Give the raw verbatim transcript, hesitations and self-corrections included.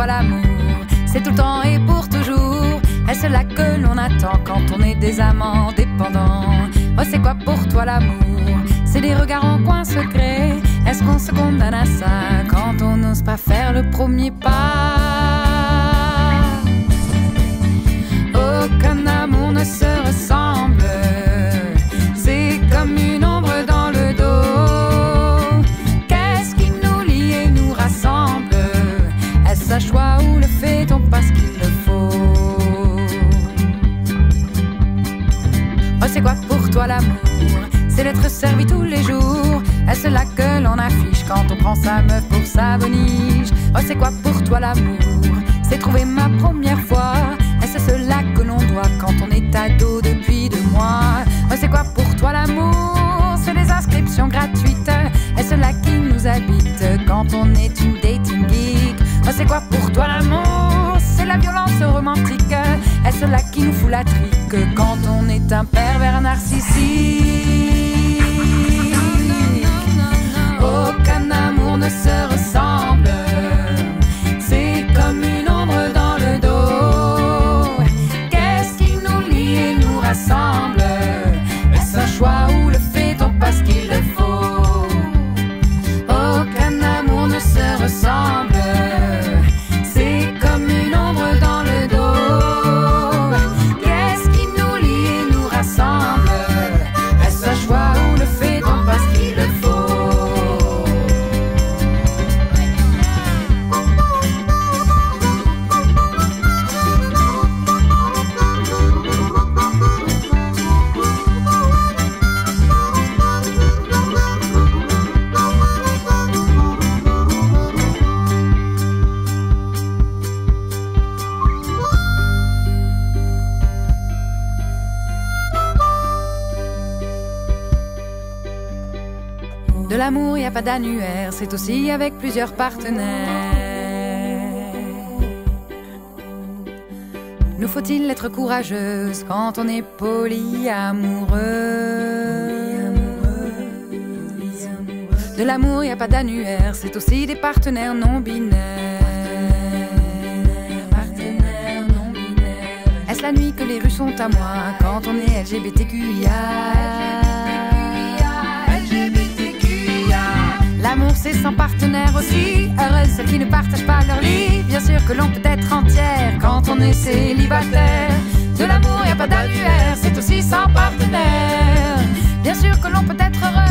toi l'amour, c'est tout le temps et pour toujours. Est-ce là que l'on attend quand on est des amants dépendants? Oh, c'est quoi pour toi l'amour? C'est des regards en coin secret. Est-ce qu'on se condamne à ça quand on n'ose pas faire le premier pas? Aucun amour ne se ressemble, c'est comme une ombre dans le dos. Qu'est-ce qui nous lie et nous rassemble? Est-ce un choix ou le fait-on parce qu'il le faut? Oh, c'est quoi pour toi l'amour? C'est l'être servi tous les jours. Est-ce là que l'on affiche quand on prend sa meuf pour sa bonniche? Oh, c'est quoi pour toi l'amour? C'est trouver ma première fois. Est-ce cela que l'on doit quand on est ado depuis deux mois? Oh, c'est quoi pour toi l'amour? C'est les inscriptions gratuites. Est-ce là qui nous habite quand on est une dating geek? Oh, c'est quoi pour toi l'amour? C'est la violence romantique. Est-ce là qui nous fout la trique quand on est un pervers narcissique? Aucun amour ne se ressemble, c'est comme une ombre dans le dos. Qu'est-ce qui nous lie et nous rassemble? Est-ce un choix ou le fait-on parce qu'il le faut? Aucun amour ne se ressemble, c'est comme une ombre dans le dos. Qu'est-ce qui nous lie et nous rassemble? Est-ce un choix ou le fait-on parce qu'il le faut? De l'amour, y a pas d'annuaire, c'est aussi avec plusieurs partenaires. Nous faut-il être courageuse quand on est polyamoureux? De l'amour, y a pas d'annuaire, c'est aussi des partenaires non binaires. Est-ce la nuit que les rues sont à moi quand on est L G B T Q I A? L'amour c'est sans partenaire aussi, heureuse celles qui ne partagent pas leur lit. Bien sûr que l'on peut être entière quand on est célibataire. De l'amour y a pas d'annuaire, c'est aussi sans partenaire. Bien sûr que l'on peut être heureuse.